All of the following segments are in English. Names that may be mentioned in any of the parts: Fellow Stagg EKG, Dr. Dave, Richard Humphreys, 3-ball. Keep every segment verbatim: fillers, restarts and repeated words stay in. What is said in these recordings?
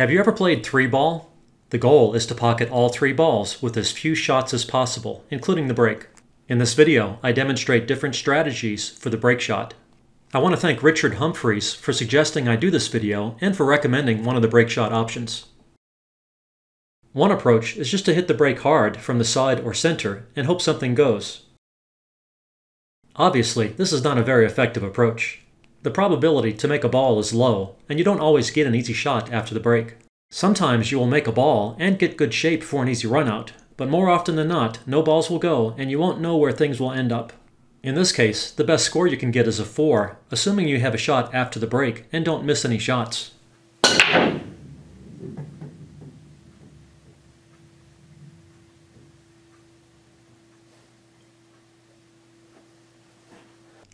Have you ever played three ball? The goal is to pocket all three balls with as few shots as possible, including the break. In this video, I demonstrate different strategies for the break shot. I want to thank Richard Humphreys for suggesting I do this video and for recommending one of the break shot options. One approach is just to hit the break hard from the side or center and hope something goes. Obviously, this is not a very effective approach. The probability to make a ball is low, and you don't always get an easy shot after the break. Sometimes you will make a ball and get good shape for an easy run-out, but more often than not, no balls will go and you won't know where things will end up. In this case, the best score you can get is a four, assuming you have a shot after the break and don't miss any shots.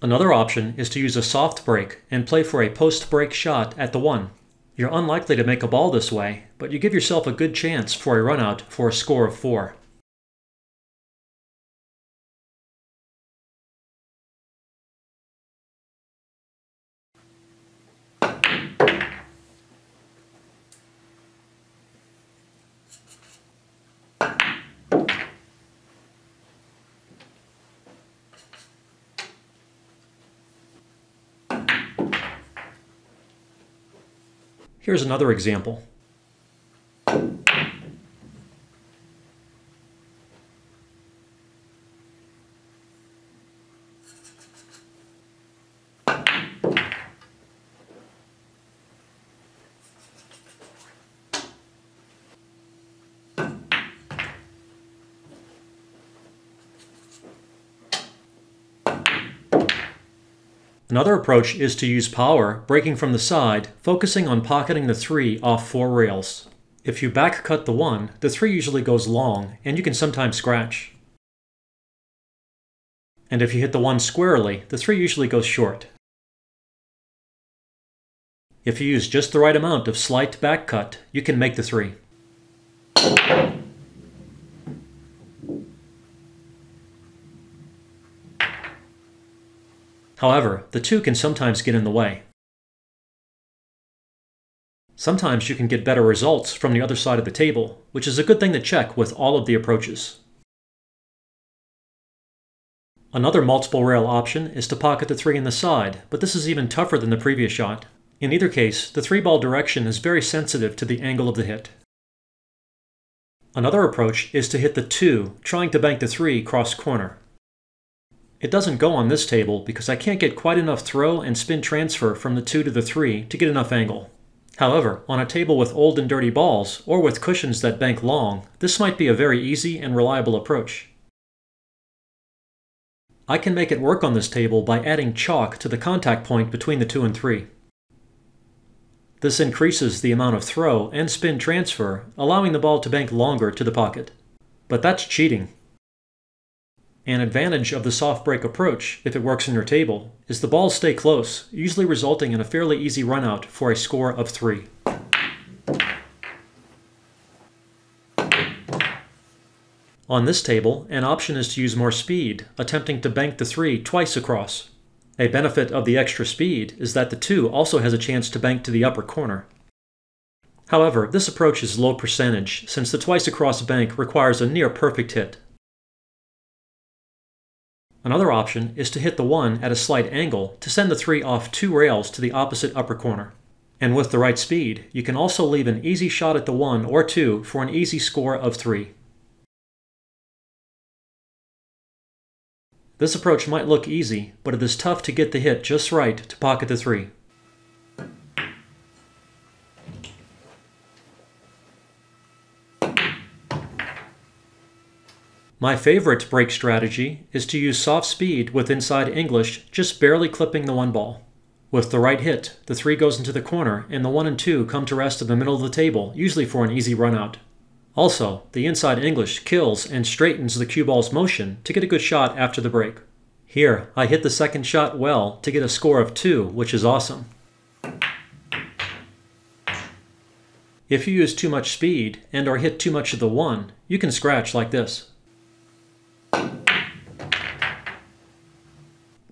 Another option is to use a soft break and play for a post-break shot at the one. You're unlikely to make a ball this way, but you give yourself a good chance for a run-out for a score of four. Here's another example. Another approach is to use power, breaking from the side, focusing on pocketing the three off four rails. If you back cut the one, the three usually goes long, and you can sometimes scratch. And if you hit the one squarely, the three usually goes short. If you use just the right amount of slight back cut, you can make the three. However, the two can sometimes get in the way. Sometimes you can get better results from the other side of the table, which is a good thing to check with all of the approaches. Another multiple rail option is to pocket the three in the side, but this is even tougher than the previous shot. In either case, the three ball direction is very sensitive to the angle of the hit. Another approach is to hit the two, trying to bank the three cross corner. It doesn't go on this table because I can't get quite enough throw and spin transfer from the two to the three to get enough angle. However, on a table with old and dirty balls, or with cushions that bank long, this might be a very easy and reliable approach. I can make it work on this table by adding chalk to the contact point between the two and three. This increases the amount of throw and spin transfer, allowing the ball to bank longer to the pocket. But that's cheating. An advantage of the soft break approach, if it works on your table, is the balls stay close, usually resulting in a fairly easy run-out for a score of three. On this table, an option is to use more speed, attempting to bank the three twice across. A benefit of the extra speed is that the two also has a chance to bank to the upper corner. However, this approach is low percentage, since the twice across bank requires a near perfect hit. Another option is to hit the one at a slight angle to send the three off two rails to the opposite upper corner. And with the right speed, you can also leave an easy shot at the one or two for an easy score of three. This approach might look easy, but it is tough to get the hit just right to pocket the three. My favorite break strategy is to use soft speed with inside English, just barely clipping the one ball. With the right hit, the three goes into the corner and the one and two come to rest in the middle of the table, usually for an easy run out. Also, the inside English kills and straightens the cue ball's motion to get a good shot after the break. Here, I hit the second shot well to get a score of two, which is awesome. If you use too much speed and or hit too much of the one, you can scratch like this.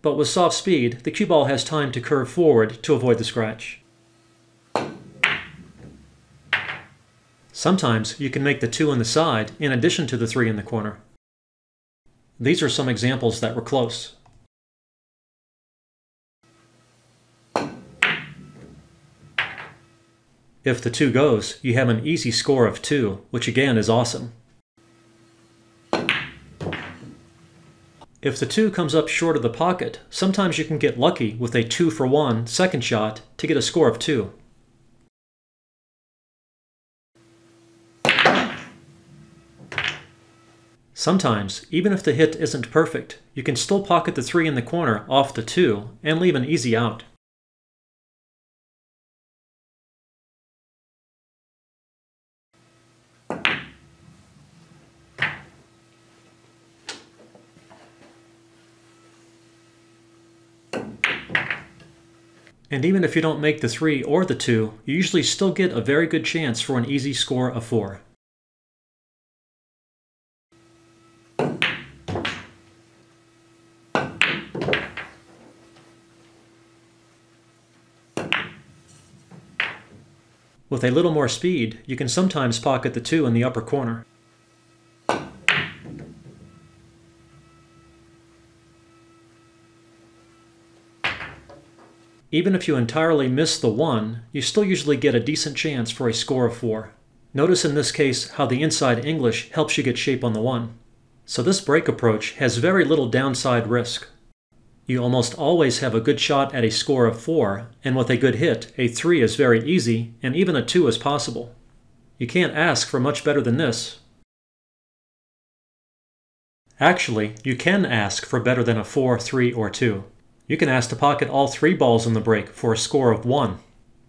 But with soft speed, the cue ball has time to curve forward to avoid the scratch. Sometimes you can make the two on the side in addition to the three in the corner. These are some examples that were close. If the two goes, you have an easy score of two, which again is awesome. If the two comes up short of the pocket, sometimes you can get lucky with a two for one second shot to get a score of two. Sometimes, even if the hit isn't perfect, you can still pocket the three in the corner off the two and leave an easy out. And even if you don't make the three or the two, you usually still get a very good chance for an easy score of four. With a little more speed, you can sometimes pocket the two in the upper corner. Even if you entirely miss the one, you still usually get a decent chance for a score of four. Notice in this case how the inside English helps you get shape on the one. So this break approach has very little downside risk. You almost always have a good shot at a score of four, and with a good hit, a three is very easy, and even a two is possible. You can't ask for much better than this. Actually, you can ask for better than a four, three, or two. You can ask to pocket all three balls on the break for a score of one.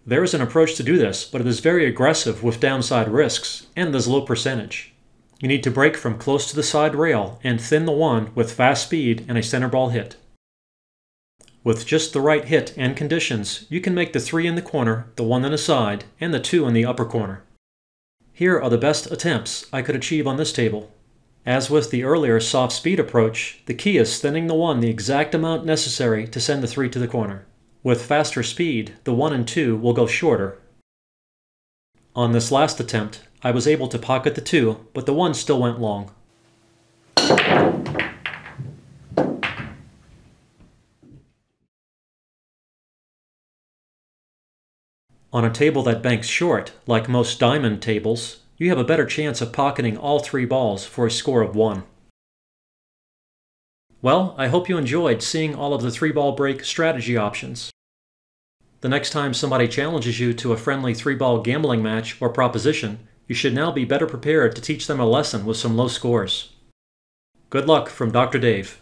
There is an approach to do this, but it is very aggressive with downside risks and there's low percentage. You need to break from close to the side rail and thin the one with fast speed and a center ball hit. With just the right hit and conditions, you can make the three in the corner, the one on the side, and the two in the upper corner. Here are the best attempts I could achieve on this table. As with the earlier soft speed approach, the key is thinning the one the exact amount necessary to send the three to the corner. With faster speed, the one and two will go shorter. On this last attempt, I was able to pocket the two, but the one still went long. On a table that banks short, like most diamond tables, you have a better chance of pocketing all three balls for a score of one. Well, I hope you enjoyed seeing all of the three-ball break strategy options. The next time somebody challenges you to a friendly three-ball gambling match or proposition, you should now be better prepared to teach them a lesson with some low scores. Good luck from Doctor Dave.